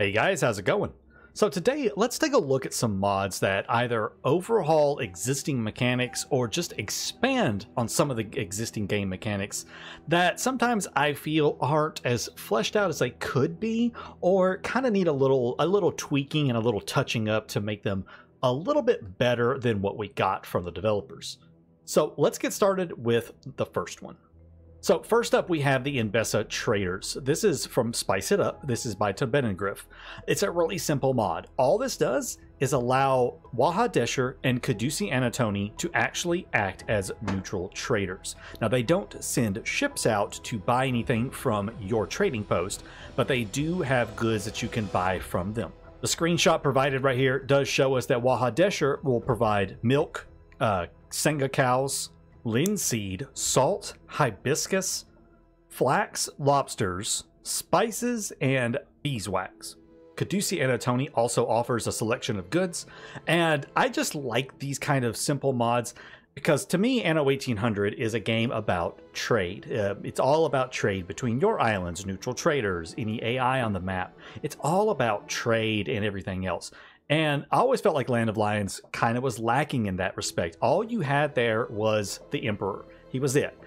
Hey guys, how's it going? So today, let's take a look at some mods that either overhaul existing mechanics or just expand on some of the existing game mechanics that sometimes I feel aren't as fleshed out as they could be, or kind of need a little tweaking and a little touching up to make them a little bit better than what we got from the developers. So let's get started with the first one. So first up, we have the Enbesa Traders. This is from Spice It Up. This is by Taubenangriff. It's a really simple mod. All this does is allow Waha Desher and Caducei Antoni to actually act as neutral traders. Now, they don't send ships out to buy anything from your trading post, but they do have goods that you can buy from them. The screenshot provided right here does show us that Waha Desher will provide milk, senga cows, linseed, salt, hibiscus, flax, lobsters, spices, and beeswax. Caducei Antoni also offers a selection of goods, and I just like these kind of simple mods because to me, Anno 1800 is a game about trade. It's all about trade between your islands, neutral traders, any AI on the map. It's all about trade and everything else. And I always felt like Land of Lions kind of was lacking in that respect. All you had there was the Emperor. He was it.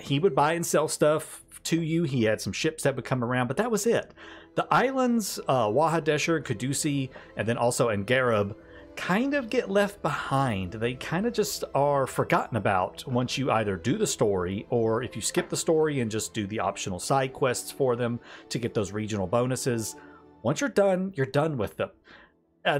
He would buy and sell stuff to you. He had some ships that would come around, but that was it. The islands, Waha Desher, Kadusi, and then also Angarab, kind of get left behind. They kind of just are forgotten about once you either do the story, or if you skip the story and just do the optional side quests for them to get those regional bonuses. Once you're done with them.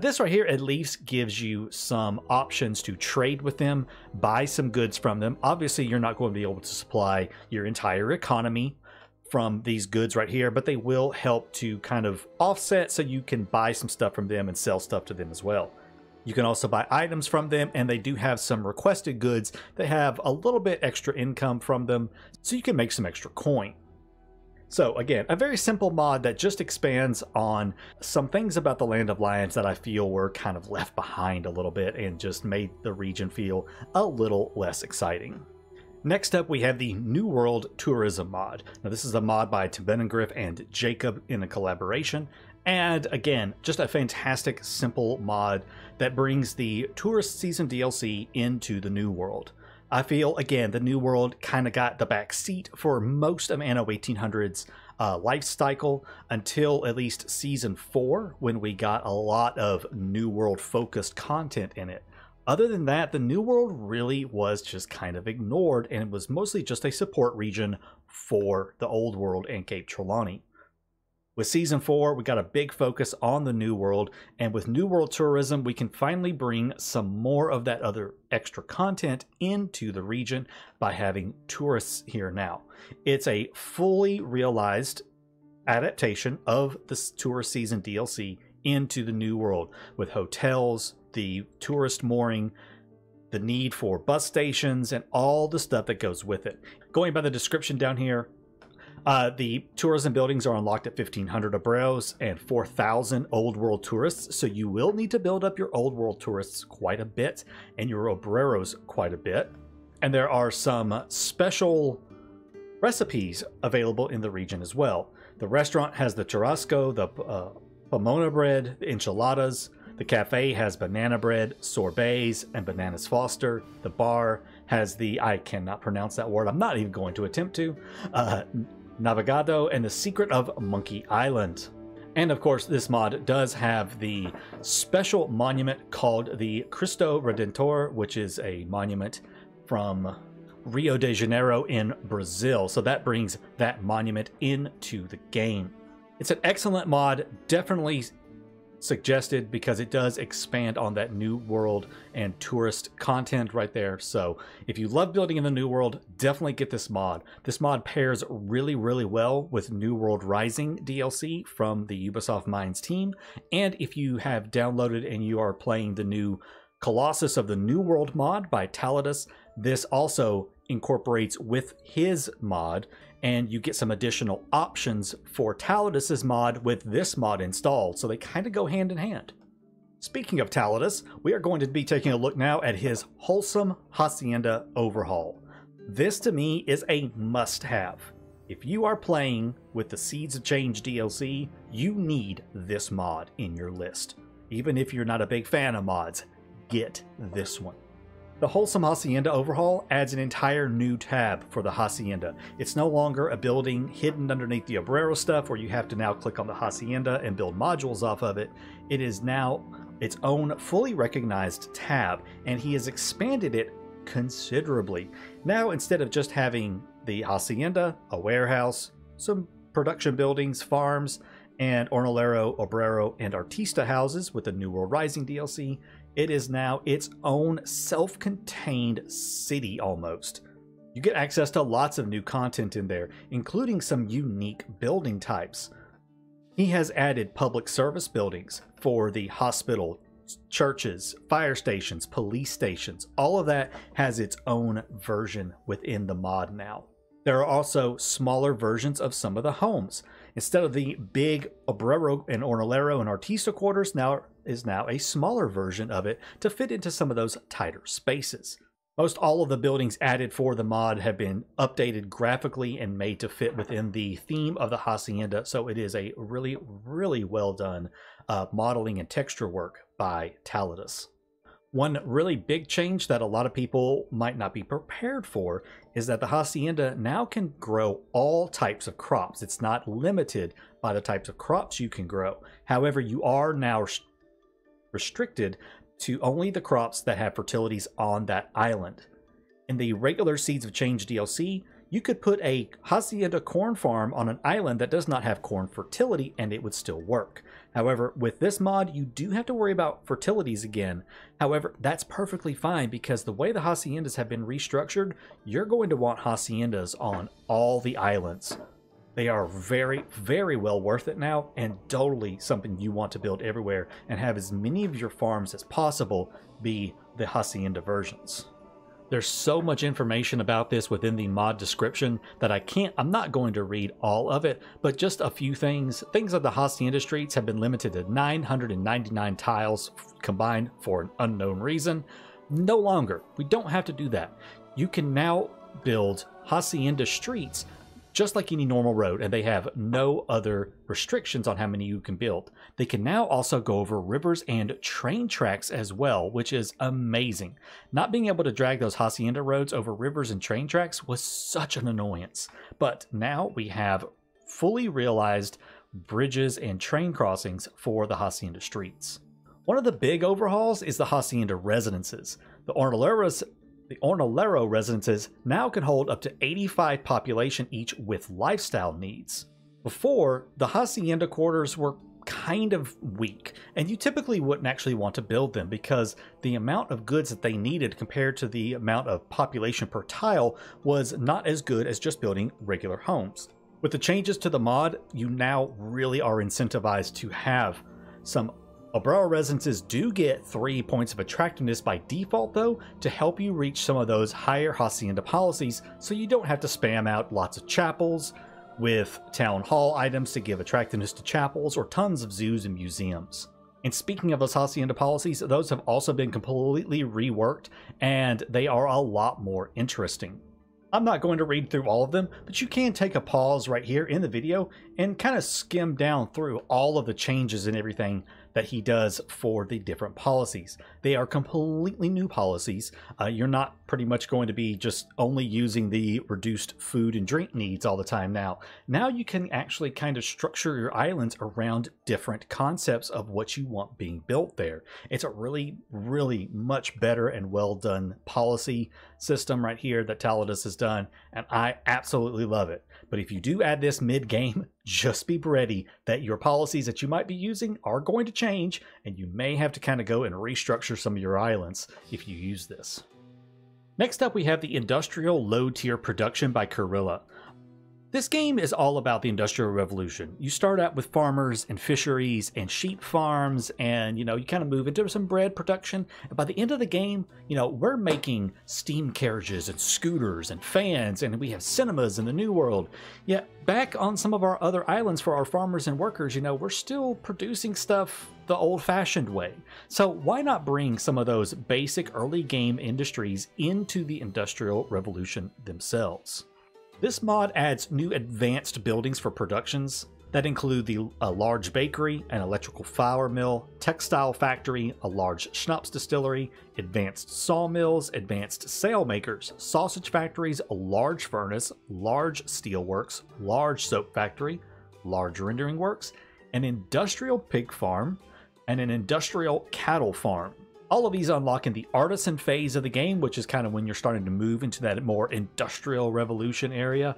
This right here at least gives you some options to trade with them, buy some goods from them. Obviously, you're not going to be able to supply your entire economy from these goods right here, but they will help to kind of offset so you can buy some stuff from them and sell stuff to them as well. You can also buy items from them, and they do have some requested goods that have a little bit extra income from them, so you can make some extra coin. So again, a very simple mod that just expands on some things about the Land of Lions that I feel were kind of left behind a little bit and just made the region feel a little less exciting. Next up, we have the New World Tourism mod. Now, this is a mod by Taubenangriff and Jakob in a collaboration. And again, just a fantastic, simple mod that brings the Tourist Season DLC into the New World. I feel, again, the New World kind of got the back seat for most of Anno 1800's life cycle until at least Season 4, when we got a lot of New World-focused content in it. Other than that, the New World really was just kind of ignored, and it was mostly just a support region for the Old World and Cape Trelawney. With Season 4, we got a big focus on the New World, and with New World Tourism, we can finally bring some more of that other extra content into the region by having tourists here now. It's a fully realized adaptation of this Tourist Season DLC into the New World, with hotels, the tourist mooring, the need for bus stations, and all the stuff that goes with it. Going by the description down here, the tourism buildings are unlocked at 1,500 obreros and 4,000 Old World tourists, so you will need to build up your Old World tourists quite a bit and your obreros quite a bit. And there are some special recipes available in the region as well. The restaurant has the churrasco, the pomona bread, the enchiladas. The cafe has banana bread, sorbets, and bananas foster. The bar has the, I cannot pronounce that word, I'm not even going to attempt to, Navigado, and the Secret of Monkey Island. And of course, this mod does have the special monument called the Cristo Redentor, which is a monument from Rio de Janeiro in Brazil. So that brings that monument into the game. It's an excellent mod, definitely suggested, because it does expand on that New World and tourist content right there. So if you love building in the New World, definitely get this mod. This mod pairs really, really well with New World Rising DLC from the Ubisoft Minds team. And if you have downloaded and you are playing the new Colossus of the New World mod by Taladus, this also incorporates with his mod, and you get some additional options for Taladus's mod with this mod installed, so they kind of go hand in hand. Speaking of Taladus, we are going to be taking a look now at his Wholesome Hacienda Overhaul. This to me is a must-have. If you are playing with the Seeds of Change DLC, you need this mod in your list. Even if you're not a big fan of mods, get this one. The Wholesome Hacienda Overhaul adds an entire new tab for the Hacienda. It's no longer a building hidden underneath the Obrero stuff where you have to now click on the Hacienda and build modules off of it. It is now its own fully recognized tab, and he has expanded it considerably. Now, instead of just having the Hacienda, a warehouse, some production buildings, farms, and Hornalero, Obrero, and Artista houses with the New World Rising DLC, it is now its own self-contained city almost. You get access to lots of new content in there, including some unique building types. He has added public service buildings for the hospital, churches, fire stations, police stations. All of that has its own version within the mod now. There are also smaller versions of some of the homes. Instead of the big Obrero and Hornalero and Artista quarters, now is now a smaller version of it to fit into some of those tighter spaces. Most all of the buildings added for the mod have been updated graphically and made to fit within the theme of the Hacienda, so it is a really, really well done modeling and texture work by Taladus. One really big change that a lot of people might not be prepared for is that the Hacienda now can grow all types of crops. It's not limited by the types of crops you can grow. However, you are now restricted to only the crops that have fertilities on that island. In the regular Seeds of Change DLC, you could put a Hacienda corn farm on an island that does not have corn fertility and it would still work. However, with this mod, you do have to worry about fertilities again. However, that's perfectly fine because the way the Haciendas have been restructured, you're going to want Haciendas on all the islands. They are very, very well worth it now and totally something you want to build everywhere and have as many of your farms as possible be the Hacienda versions. There's so much information about this within the mod description that I'm not going to read all of it, but just a few things. Things like the Hacienda streets have been limited to 999 tiles combined for an unknown reason. No longer. We don't have to do that. You can now build Hacienda streets just like any normal road, and they have no other restrictions on how many you can build. They can now also go over rivers and train tracks as well, which is amazing. Not being able to drag those Hacienda roads over rivers and train tracks was such an annoyance. But now we have fully realized bridges and train crossings for the Hacienda streets. One of the big overhauls is the Hacienda residences. The Hornalero residences now can hold up to 85 population each with lifestyle needs. Before, the Hacienda quarters were kind of weak, and you typically wouldn't actually want to build them because the amount of goods that they needed compared to the amount of population per tile was not as good as just building regular homes. With the changes to the mod, you now really are incentivized to have some Obrero residences. Do get 3 points of attractiveness by default though to help you reach some of those higher Hacienda policies, so you don't have to spam out lots of chapels with town hall items to give attractiveness to chapels or tons of zoos and museums. And speaking of those Hacienda policies, those have also been completely reworked and they are a lot more interesting. I'm not going to read through all of them, but you can take a pause right here in the video and kind of skim down through all of the changes and everything that he does for the different policies. They are completely new policies. You're not pretty much going to be just only using the reduced food and drink needs all the time now. Now you can actually kind of structure your islands around different concepts of what you want being built there. It's a really, really much better and well done policy system right here that Taladus has done, and I absolutely love it. But if you do add this mid-game, just be ready that your policies that you might be using are going to change, and you may have to kind of go and restructure some of your islands if you use this. Next up, we have the Industrial Low Tier Production by Carilla. This game is all about the Industrial Revolution. You start out with farmers and fisheries and sheep farms, and you kind of move into some bread production. And by the end of the game, we're making steam carriages and scooters and fans, and we have cinemas in the New World. Yet back on some of our other islands for our farmers and workers, we're still producing stuff the old-fashioned way. So why not bring some of those basic early game industries into the Industrial Revolution themselves? This mod adds new advanced buildings for productions that include a large bakery, an electrical flour mill, textile factory, a large schnapps distillery, advanced sawmills, advanced sail makers, sausage factories, a large furnace, large steelworks, large soap factory, large rendering works, an industrial pig farm, and an industrial cattle farm. All of these unlock in the artisan phase of the game, which is kind of when you're starting to move into that more industrial revolution area.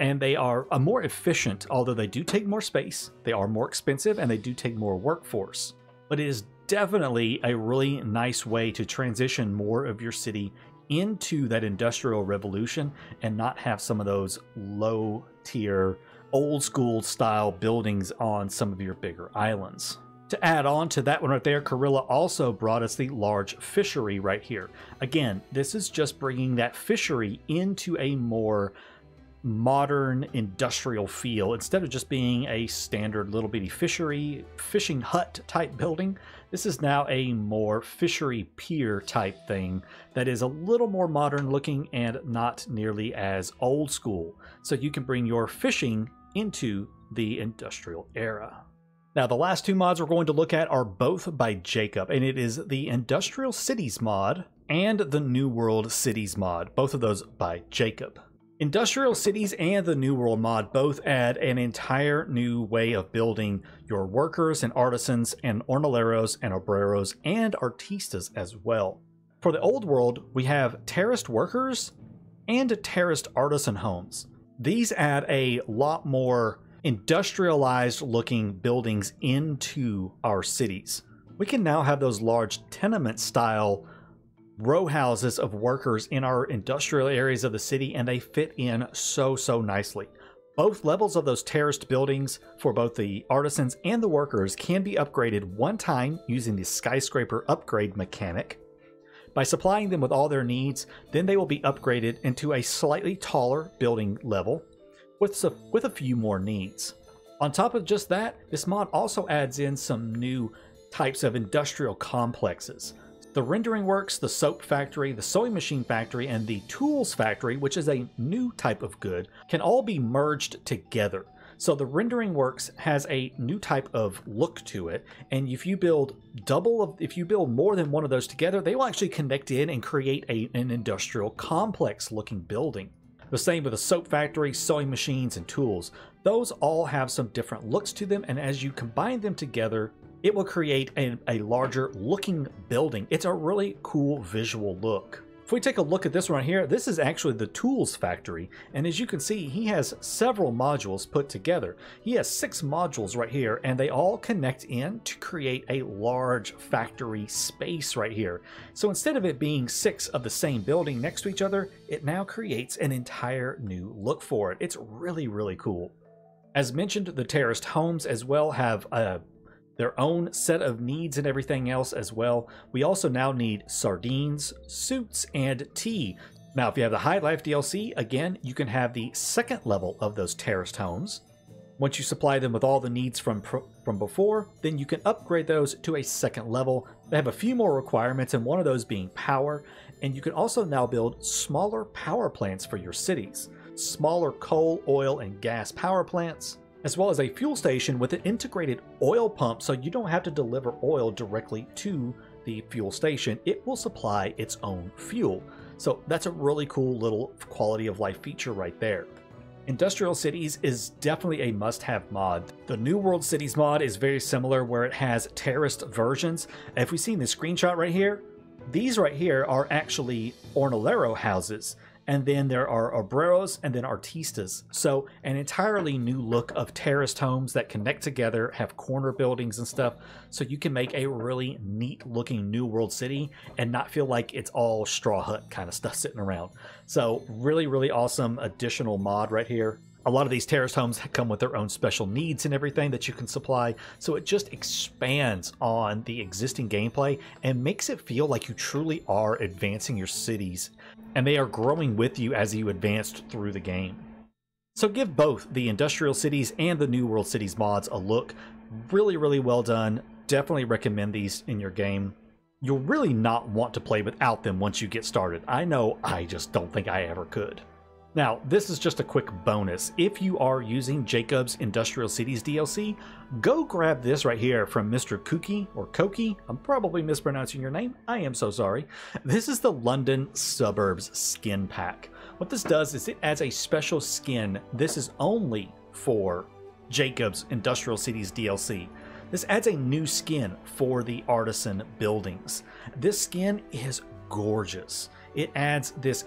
And they are more efficient, although they do take more space, they are more expensive, and they do take more workforce. But it is definitely a really nice way to transition more of your city into that industrial revolution and not have some of those low tier, old school style buildings on some of your bigger islands. To add on to that one right there, Carilla also brought us the large fishery right here. Again, this is just bringing that fishery into a more modern industrial feel. Instead of just being a standard little bitty fishery, fishing hut type building, this is now a more fishery pier type thing that is a little more modern looking and not nearly as old school. So you can bring your fishing into the industrial era. Now, the last two mods we're going to look at are both by Jakob, and it is the Industrial Cities mod and the New World Cities mod, both of those by Jakob. Industrial Cities and the New World mod both add an entire new way of building your workers and artisans and ornaleros and obreros and artistas as well. For the Old World, we have terraced workers and terraced artisan homes. These add a lot more industrialized looking buildings into our cities. We can now have those large tenement style row houses of workers in our industrial areas of the city, and they fit in so nicely. Both levels of those terraced buildings for both the artisans and the workers can be upgraded one time using the skyscraper upgrade mechanic. By supplying them with all their needs, then they will be upgraded into a slightly taller building level with a few more needs. On top of just that, this mod also adds in some new types of industrial complexes. The rendering works, the soap factory, the sewing machine factory, and the tools factory, which is a new type of good, can all be merged together. So the rendering works has a new type of look to it, and if you build more than one of those together, they will actually connect in and create an industrial complex looking building. The same with the soap factory, sewing machines, and tools. Those all have some different looks to them, and as you combine them together, it will create a larger looking building. It's a really cool visual look. If we take a look at this one here, this is actually the tools factory, and as you can see, he has several modules put together. He has 6 modules right here, and they all connect in to create a large factory space right here. So instead of it being 6 of the same building next to each other, it now creates an entire new look for it. It's really cool. As mentioned, the terraced homes as well have their own set of needs and everything else as well. We also now need sardines, suits, and tea. Now, if you have the High Life DLC, again, you can have the second level of those terraced homes. Once you supply them with all the needs from before, then you can upgrade those to a second level. They have a few more requirements, and one of those being power. And you can also now build smaller power plants for your cities. Smaller coal, oil, and gas power plants, as well as a fuel station with an integrated oil pump, so you don't have to deliver oil directly to the fuel station. It will supply its own fuel. So that's a really cool little quality of life feature right there. Industrial Cities is definitely a must-have mod. The New World Cities mod is very similar, where it has terraced versions. If we see in this screenshot right here, these right here are actually Ornolero houses. And then there are obreros and then artistas. So an entirely new look of terraced homes that connect together, have corner buildings and stuff. So you can make a really neat looking New World city and not feel like it's all straw hut kind of stuff sitting around. So really awesome additional mod right here. A lot of these terraced homes come with their own special needs and everything that you can supply. So it just expands on the existing gameplay and makes it feel like you truly are advancing your cities, and they are growing with you as you advanced through the game. So give both the Industrial Cities and the New World Cities mods a look. Really well done. Definitely recommend these in your game. You'll really not want to play without them once you get started. I know I just don't think I ever could. Now, this is just a quick bonus. If you are using Jacob's Industrial Cities DLC, go grab this right here from Mr. Kuki, or Koki. I'm probably mispronouncing your name. I am so sorry. This is the London Suburbs Skin Pack. What this does is it adds a special skin. This is only for Jacob's Industrial Cities DLC. This adds a new skin for the artisan buildings. This skin is gorgeous. It adds this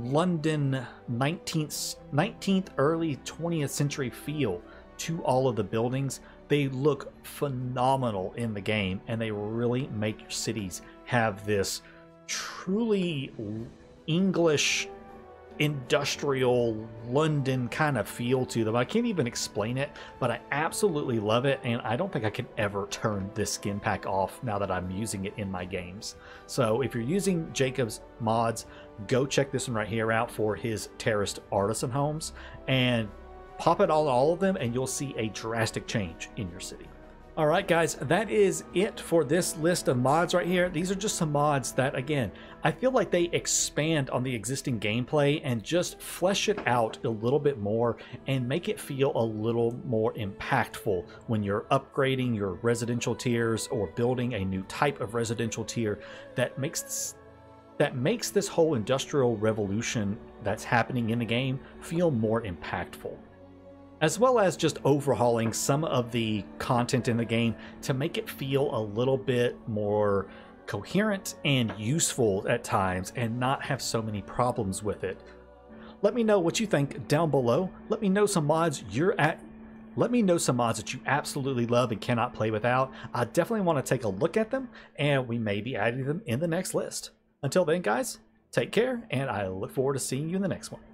London 19th, early 20th century feel to all of the buildings. They look phenomenal in the game, and they really make your cities have this truly English industrial London kind of feel to them. I can't even explain it, but I absolutely love it, and I don't think I can ever turn this skin pack off now that I'm using it in my games. So if you're using Jacob's mods, go check this one right here out for his terraced artisan homes, and pop it on all of them, and you'll see a drastic change in your city. All right, guys, that is it for this list of mods right here. These are just some mods that, again, I feel like they expand on the existing gameplay and just flesh it out a little bit more and make it feel a little more impactful when you're upgrading your residential tiers or building a new type of residential tier that makes this whole industrial revolution that's happening in the game feel more impactful, as well as just overhauling some of the content in the game to make it feel a little bit more coherent and useful at times and not have so many problems with it. Let me know what you think down below. Let me know some mods Let me know some mods that you absolutely love and cannot play without. I definitely want to take a look at them, and we may be adding them in the next list. Until then, guys, take care, and I look forward to seeing you in the next one.